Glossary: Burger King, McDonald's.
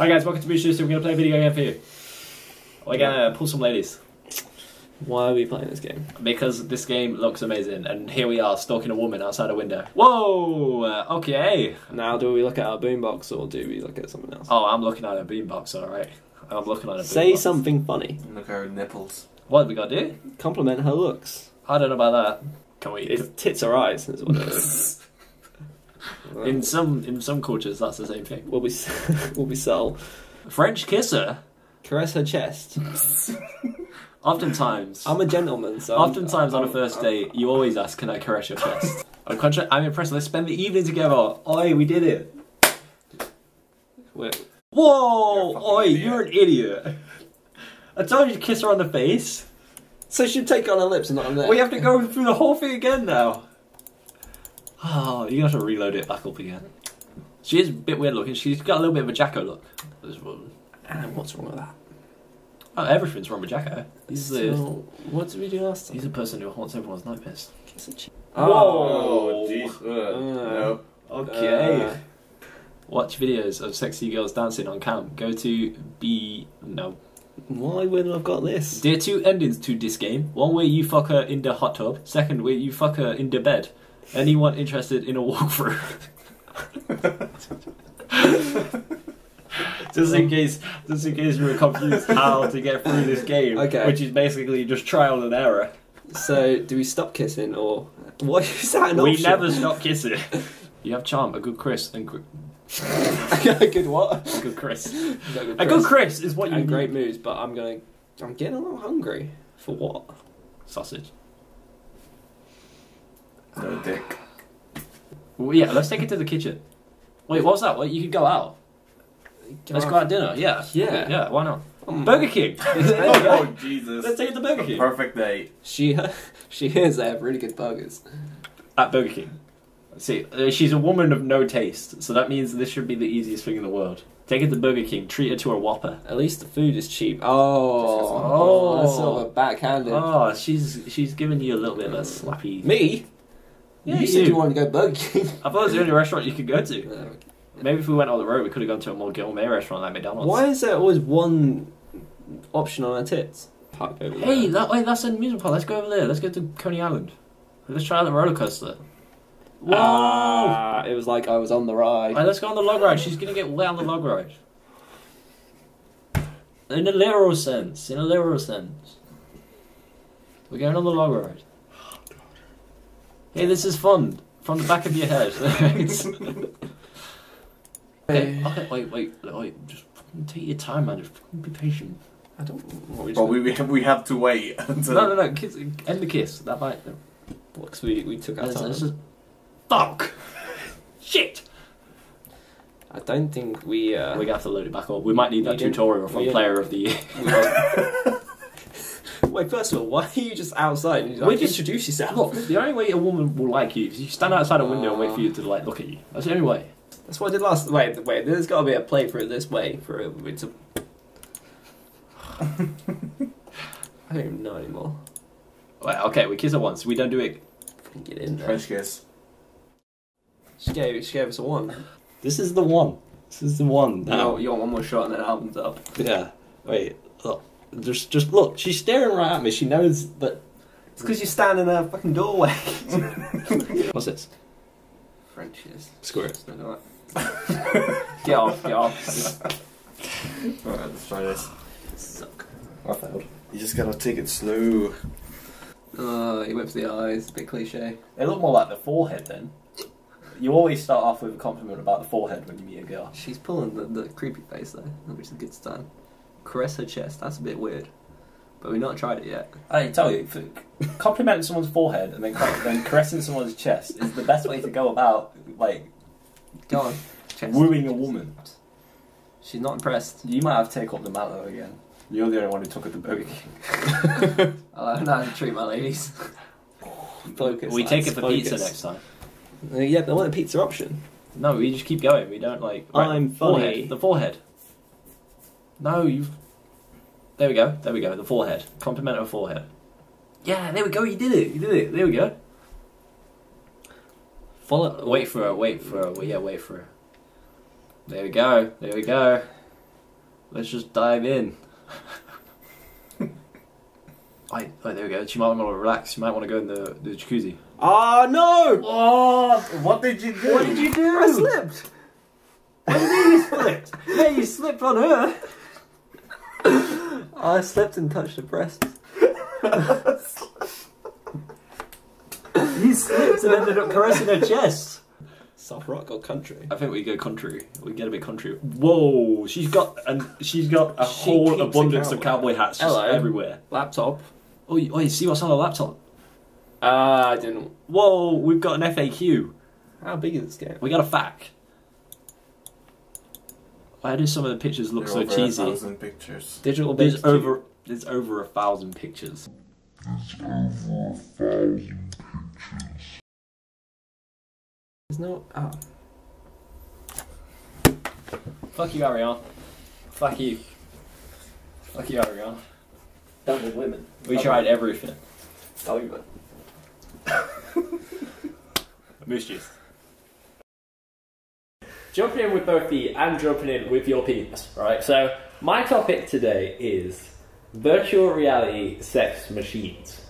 Alright guys, welcome to Beach Juice. We're going to play a video game for you. We're going to pull some ladies. Why are we playing this game? Because this game looks amazing, and here we are stalking a woman outside a window. Whoa! Okay. Now, do we look at our boombox or do we look at something else? Oh, I'm looking at a boombox, alright. I'm looking at a boombox. Say something funny. Look at her nipples. What have we got to do? Compliment her looks. I don't know about that. Can we? It's tits or eyes, is what it is. In some cultures, that's the same thing. Will we sell French kiss her, caress her chest. Oftentimes, I'm a gentleman. So oftentimes on a first date, you always ask, "Can I caress your chest?" I'm impressed. Let's spend the evening together. Oi, we did it. Wait. Whoa! Oi, you're an idiot. I told you to kiss her on the face. So she'd take on her lips and not on there. We have to go through the whole thing again now. Oh, you're gonna have to reload it back up again. She is a bit weird looking. She's got a little bit of a Jacko look. And what's wrong with that? Oh, everything's wrong with Jacko. What did we do last time? He's a person who haunts everyone's nightmares. Oh, jeez. No. Okay. Watch videos of sexy girls dancing on cam. Go to Why wouldn't I've got this? There are two endings to this game. One where you fuck her in the hot tub. Second where you fuck her in the bed. Anyone interested in a walkthrough? just in case you were confused how to get through this game, okay. Which is basically just trial and error. So, do we stop kissing or what is that? An option? We never stop kissing. You have charm, a good Chris, and a good what? A good Chris. A good Chris is what you. And great moves, but I'm getting a little hungry for what? Sausage. No dick. Well, yeah, let's take it to the kitchen. Wait, what's that? What, you could go out. Let's go out to dinner. Yeah. Yeah. Yeah. Why not? Burger King. Oh Jesus! Let's take it to Burger King. Perfect date. She hears they have really good burgers at Burger King. See, she's a woman of no taste, so that means this should be the easiest thing in the world. Take it to Burger King, treat her to a Whopper. At least the food is cheap. Oh, that's sort of a backhanded. Oh, she's giving you a little bit of a slappy. Me? Yeah, you said you wanted to go to Burger King. I thought it was the only restaurant you could go to. Yeah, okay. Maybe if we went on the road, we could have gone to a more gourmet restaurant like McDonald's. Why is there always one option on our tits? Park over there. Hey, that's an amusement park. Let's go over there. Let's go to Coney Island. Let's try out the roller coaster. Whoa! It was like I was on the ride. Right, let's go on the log ride. She's going to get wet on the log ride. In a literal sense. In a literal sense. We're going on the log ride. Hey, this is fun. From the back of your head. Okay, wait. Just take your time, man. Just be patient. I don't. But we have to wait. Until... No. Kiss, end the kiss. That might. Because we took our time. Just... Fuck. Shit. I don't think we. We're gonna have to load it back up. We might need that tutorial from Player of the Year. Wait, first of all, why are you just outside? And like, introduce yourself. Look, the only way a woman will like you is you stand outside a window and wait for you to like look at you. That's the only way. That's what I did last. Wait. There's got to be a playthrough this way for it to. I don't even know anymore. Wait, okay, we kiss her once. We don't do it. Fucking get in there. French kiss. She gave us a one. This is the one. This is the one. Now you want one more shot and then it opens up. Yeah. Wait. Look. Just look, she's staring right at me, she knows that... It's because you stand in her fucking doorway. What's this? French kiss. Screw it. Get off. Alright, let's try this. Suck. I failed. You just gotta take it slow. He whips the eyes, a bit cliche. They look more like the forehead then. You always start off with a compliment about the forehead when you meet a girl. She's pulling the creepy face though, which is a good sign. Caress her chest, that's a bit weird. But we've not tried it yet. I tell you, complimenting someone's forehead and then caressing someone's chest is the best way to go about, like, go on. Chest. Wooing a woman. She's not impressed. You might have to take up the matter again. You're the only one who took it to Burger King. I don't know how to treat my ladies. Focus. We take it for pizza next time. Yeah, they want a pizza option. No, we just keep going. We don't, like... Right, I'm funny. Forehead. The forehead. No, you've... There we go, the forehead. Compliment of forehead. Yeah, there we go, you did it, there we go. Wait for her. There we go. Let's just dive in. Oh, there we go. She might want to relax. She might want to go in the jacuzzi. Oh, no! Oh, what did you do? What did you do? I slipped. What do you mean you slipped? Hey, you slipped on her. I slipped and touched her breasts. You slipped and ended up caressing her chest. Soft rock or country? I think we go country. We get a bit country. Whoa, she's got a whole abundance of cowboy hats just everywhere. Laptop. Oh, you see what's on the laptop? I didn't. Whoa, we've got an FAQ. How big is this game? We got a FAQ. Why do some of the pictures look so cheesy? There's over 1,000 pictures. Digital there's over. There's over 1,000 pictures. There's no. Ah. Fuck you, Ariane. Fuck you. Fuck you, Ariane. Double women. We double tried everything. Double women. Mischief. Jumping in with both feet and jumping in with your penis, right? So, my topic today is virtual reality sex machines.